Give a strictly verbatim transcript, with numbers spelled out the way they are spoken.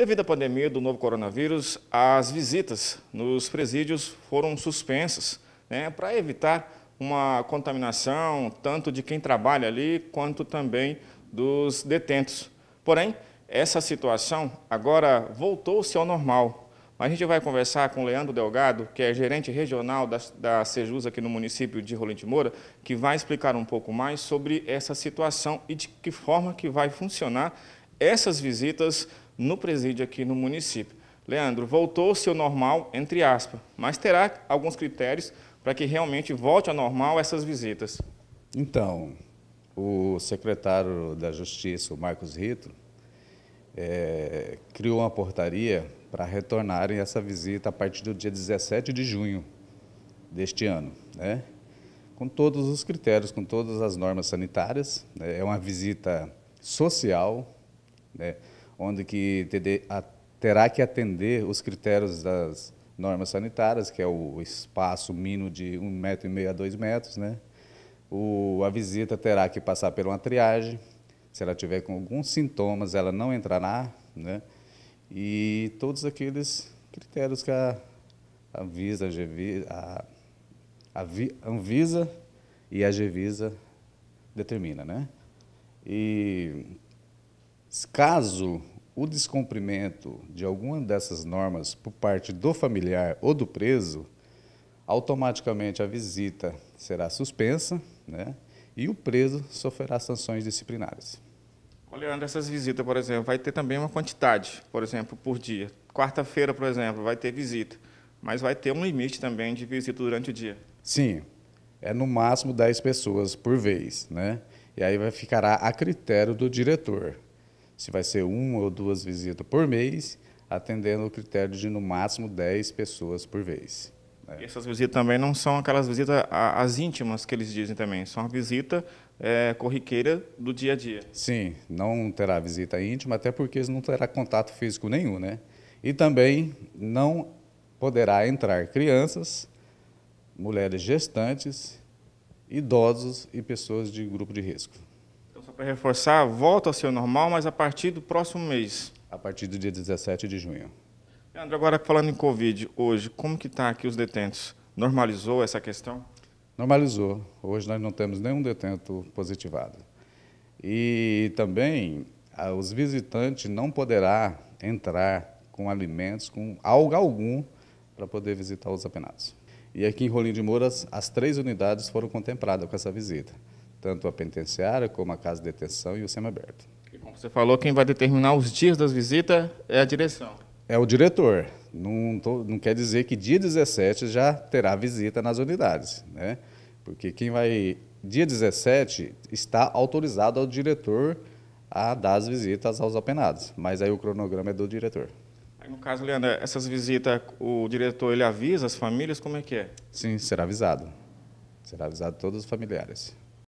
Devido à pandemia do novo coronavírus, as visitas nos presídios foram suspensas, né, para evitar uma contaminação tanto de quem trabalha ali quanto também dos detentos. Porém, essa situação agora voltou-se ao normal. A gente vai conversar com o Leandro Delgado, que é gerente regional da, da SEJUS aqui no município de Rolim de Moura, que vai explicar um pouco mais sobre essa situação e de que forma que vai funcionar essas visitas no presídio aqui no município. Leandro, voltou-se ao normal, entre aspas, mas terá alguns critérios para que realmente volte ao normal essas visitas. Então, o secretário da Justiça, o Marcos Rito, é, criou uma portaria para retornarem essa visita a partir do dia dezessete de junho deste ano, né? Com todos os critérios, com todas as normas sanitárias, né? É uma visita social, né? Onde que terá que atender os critérios das normas sanitárias, que é o espaço mínimo de um metro e meio a dois metros, né? O, a visita terá que passar por uma triagem, se ela tiver com alguns sintomas, ela não entrará, né? E todos aqueles critérios que a Anvisa, a, Gevisa, a, a Anvisa e a Gevisa determina, né? E caso o descumprimento de alguma dessas normas por parte do familiar ou do preso, automaticamente a visita será suspensa, né? E o preso sofrerá sanções disciplinares. Leandro, essas visitas, por exemplo, vai ter também uma quantidade, por exemplo, por dia. Quarta-feira, por exemplo, vai ter visita, mas vai ter um limite também de visita durante o dia. Sim, é no máximo dez pessoas por vez, né? E aí vai ficará a critério do diretor. Se vai ser uma ou duas visitas por mês, atendendo o critério de no máximo dez pessoas por vez. Né? E essas visitas também não são aquelas visitas as íntimas que eles dizem também, são a visita é, corriqueira do dia a dia. Sim, não terá visita íntima, até porque eles não terá contato físico nenhum, né? E também não poderá entrar crianças, mulheres gestantes, idosos e pessoas de grupo de risco. Para reforçar, volta ao seu normal, mas a partir do próximo mês. A partir do dia dezessete de junho. Leandro, agora falando em Covid, hoje, como que está aqui os detentos? Normalizou essa questão? Normalizou. Hoje nós não temos nenhum detento positivado. E também, os visitantes não poderá entrar com alimentos, com algo algum, para poder visitar os apenados. E aqui em Rolim de Moura, as três unidades foram contempladas com essa visita. Tanto a penitenciária, como a casa de detenção e o semiaberto. Como você falou, quem vai determinar os dias das visitas é a direção. É o diretor. Não, tô, não quer dizer que dia dezessete já terá visita nas unidades, né? Porque quem vai... Dia dezessete está autorizado ao diretor a dar as visitas aos apenados, mas aí o cronograma é do diretor. Aí, no caso, Leandro, essas visitas, o diretor ele avisa as famílias, como é que é? Sim, será avisado. Será avisado todos os familiares.